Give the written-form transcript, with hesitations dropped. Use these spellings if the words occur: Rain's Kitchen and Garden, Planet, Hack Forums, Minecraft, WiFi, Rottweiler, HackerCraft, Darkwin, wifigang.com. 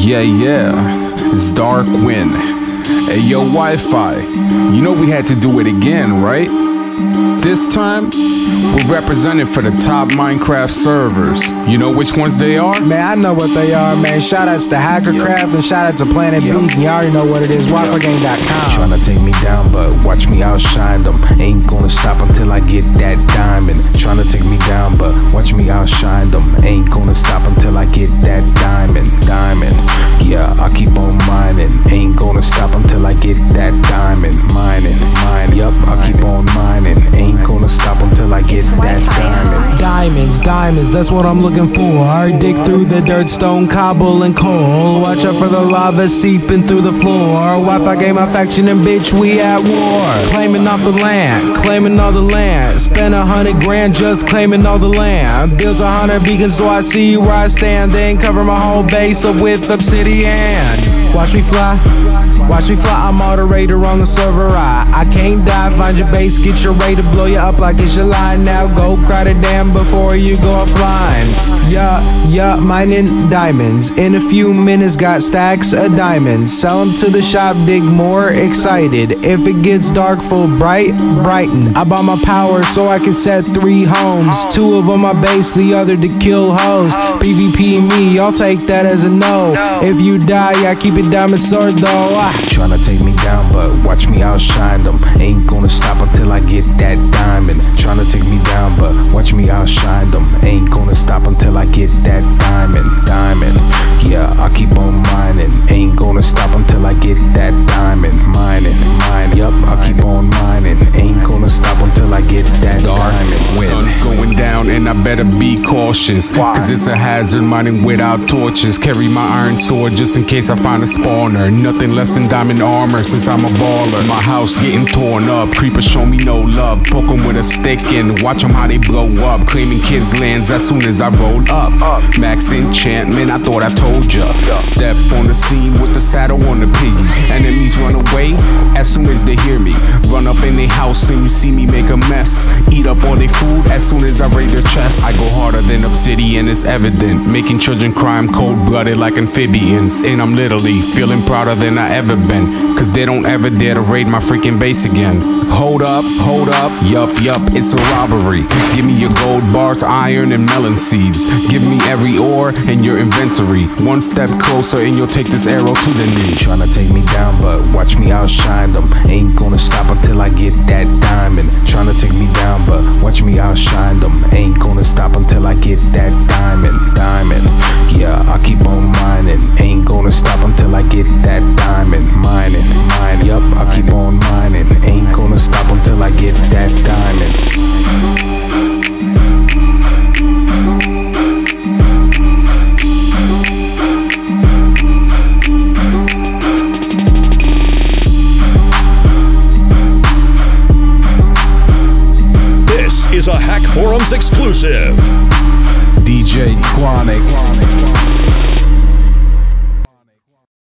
Yeah, it's Darkwin. Hey, yo, Wi-Fi, you know we had to do it again, right? This time, we're represented for the top Minecraft servers. You know which ones they are? Man, I know what they are, man. Shoutouts to HackerCraft and shoutouts to Planet. You already know what it is, wifigang.com. Tryna take me down, but watch me outshine them. Ain't gonna stop until I get that diamond. Tryna take me down, but watch me outshine them. Ain't gonna stop until I get that diamond. Yeah, I keep on mining. Ain't gonna stop until I get that diamond. Yup, I keep on mining. Ain't gonna stop until I get that diamond. Diamonds, that's what I'm looking for. I dig through the dirt, stone, cobble, and coal. Watch out for the lava seeping through the floor. Wi-Fi game, my faction, and bitch, we at war. Claiming off the land, claiming all the land. Spend 100 grand just claiming all the land. Built 100 beacons so I see where I stand. Then cover my whole base up with obsidian. Watch me fly, I'm moderator on the server. I can't die, find your base, get your way to blow you up like it's your line. Now go cry to damn before you go offline. Yeah, mining diamonds. In a few minutes got stacks of diamonds. Sell them to the shop, dig more, excited. If it gets dark, full bright, brighten. I bought my power so I can set 3 homes. 2 of them my base, the other to kill hoes. PvP me, I'll take that as a no. If you die, I keep a diamond sword though. Tryna take me down, but watch me outshine them. Ain't gonna stop until I get that diamond. Tryna take me down, but watch me outshine them. Ain't gonna stop until I get that diamond. Yeah, I keep on mining. Ain't gonna stop until I get that diamond. Yup, I keep on mining. Ain't gonna stop until I get that diamond. Sun's going down and I better be cautious, cause it's a hazard mining without torches. Carry my iron sword just in case I find a spawner. Nothing less than diamond armor since I'm a baller. My house getting torn up, creepers show me no love. Poke them with a stick and watch them how they blow up. Claiming kids lands as soon as I roll up. Max enchantment, I thought I told ya. Step on the scene with the saddle on the piggy. Enemies run away as soon as they hear me. Run up in their house and you see me make a mess. Eat up all their food as soon as I raid their chest. I go harder than obsidian, it's evident. Making children cry, I'm cold-blooded like amphibians. And I'm literally feeling prouder than I ever been, cause they don't ever dare to raid my freaking base again. Hold up, yup, it's a robbery. Give me your gold bars, iron, and melon seeds. Give me every ore in your inventory. One step closer and you'll take this arrow to the knee. Tryna take me down, but watch me outshine them. Ain't gonna stop until I get that diamond. Tryna take me down, but watch me outshine them. Ain't gonna stop until I get that diamond. Yeah, I keep on mining. Ain't gonna stop until I get that diamond. Yup, I keep on mining. Ain't gonna stop until I get that diamond. Is a Hack Forums exclusive. DJ Chronic.